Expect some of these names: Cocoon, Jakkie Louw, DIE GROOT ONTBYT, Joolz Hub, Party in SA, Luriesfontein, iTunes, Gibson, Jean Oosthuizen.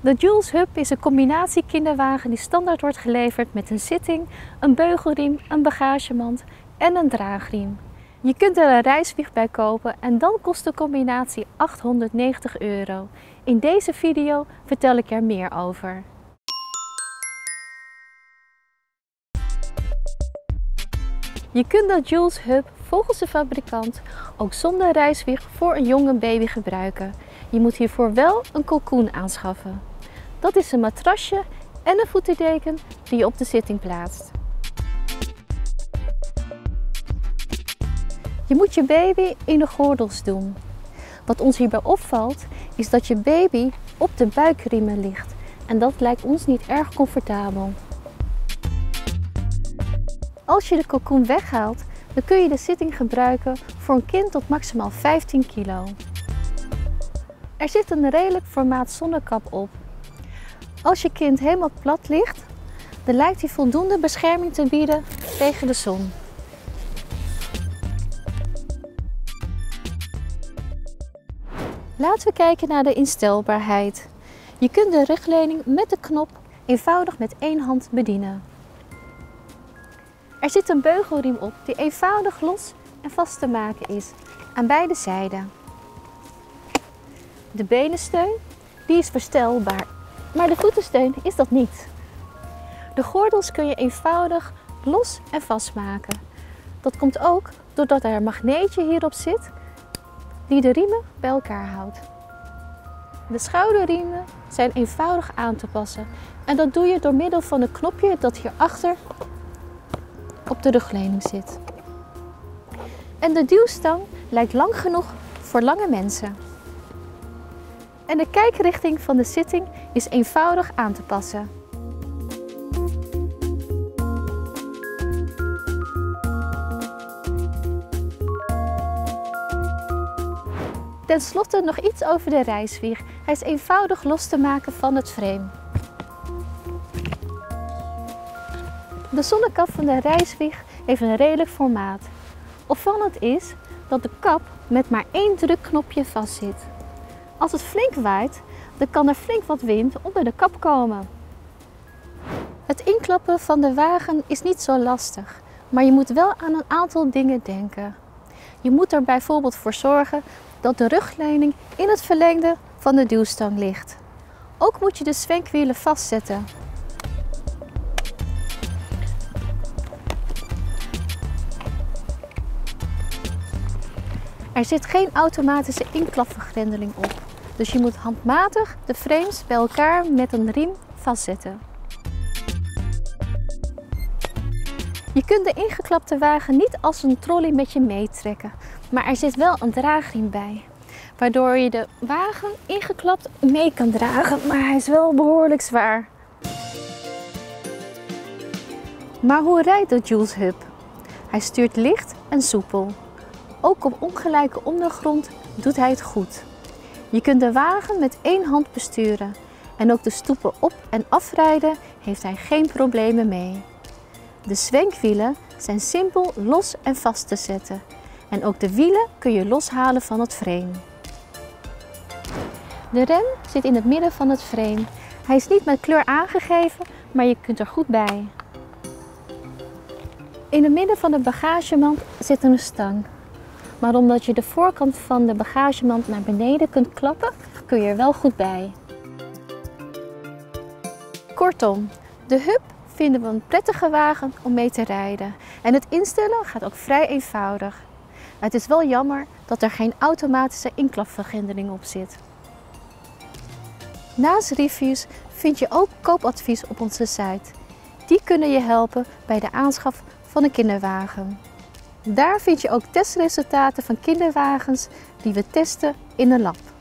De Joolz Hub is een combinatie kinderwagen die standaard wordt geleverd met een zitting, een beugelriem, een bagagemand en een draagriem. Je kunt er een reiswieg bij kopen en dan kost de combinatie €890. In deze video vertel ik er meer over. Je kunt de Joolz Hub volgens de fabrikant ook zonder reiswieg voor een jonge baby gebruiken. Je moet hiervoor wel een cocoon aanschaffen. Dat is een matrasje en een voetendeken die je op de zitting plaatst. Je moet je baby in de gordels doen. Wat ons hierbij opvalt is dat je baby op de buikriemen ligt en dat lijkt ons niet erg comfortabel. Als je de cocoon weghaalt, dan kun je de zitting gebruiken voor een kind tot maximaal 15 kilo. Er zit een redelijk formaat zonnekap op. Als je kind helemaal plat ligt, dan lijkt hij voldoende bescherming te bieden tegen de zon. Laten we kijken naar de instelbaarheid. Je kunt de rugleuning met de knop eenvoudig met één hand bedienen. Er zit een beugelriem op die eenvoudig los en vast te maken is aan beide zijden. De benensteun die is verstelbaar, maar de voetensteun is dat niet. De gordels kun je eenvoudig los en vastmaken. Dat komt ook doordat er een magneetje hierop zit die de riemen bij elkaar houdt. De schouderriemen zijn eenvoudig aan te passen en dat doe je door middel van een knopje dat hierachter op de rugleuning zit. En de duwstang lijkt lang genoeg voor lange mensen. En de kijkrichting van de zitting is eenvoudig aan te passen. Ten slotte nog iets over de reiswieg. Hij is eenvoudig los te maken van het frame. De zonnekap van de reiswieg heeft een redelijk formaat. Opvallend is dat de kap met maar één drukknopje vastzit. Als het flink waait, dan kan er flink wat wind onder de kap komen. Het inklappen van de wagen is niet zo lastig, maar je moet wel aan een aantal dingen denken. Je moet er bijvoorbeeld voor zorgen dat de rugleuning in het verlengde van de duwstang ligt. Ook moet je de zwenkwielen vastzetten. Er zit geen automatische inklapvergrendeling op, dus je moet handmatig de frames bij elkaar met een riem vastzetten. Je kunt de ingeklapte wagen niet als een trolley met je meetrekken, maar er zit wel een draagriem bij, waardoor je de wagen ingeklapt mee kan dragen, maar hij is wel behoorlijk zwaar. Maar hoe rijdt de Joolz Hub? Hij stuurt licht en soepel. Ook op ongelijke ondergrond doet hij het goed. Je kunt de wagen met één hand besturen en ook de stoepen op- en afrijden heeft hij geen problemen mee. De zwenkwielen zijn simpel los en vast te zetten en ook de wielen kun je loshalen van het frame. De rem zit in het midden van het frame. Hij is niet met kleur aangegeven, maar je kunt er goed bij. In het midden van de bagagemand zit een stang. Maar omdat je de voorkant van de bagagemand naar beneden kunt klappen, kun je er wel goed bij. Kortom, de Hub vinden we een prettige wagen om mee te rijden. En het instellen gaat ook vrij eenvoudig. Het is wel jammer dat er geen automatische inklapvergrendering op zit. Naast reviews vind je ook koopadvies op onze site. Die kunnen je helpen bij de aanschaf van een kinderwagen. Daar vind je ook testresultaten van kinderwagens die we testen in een lab.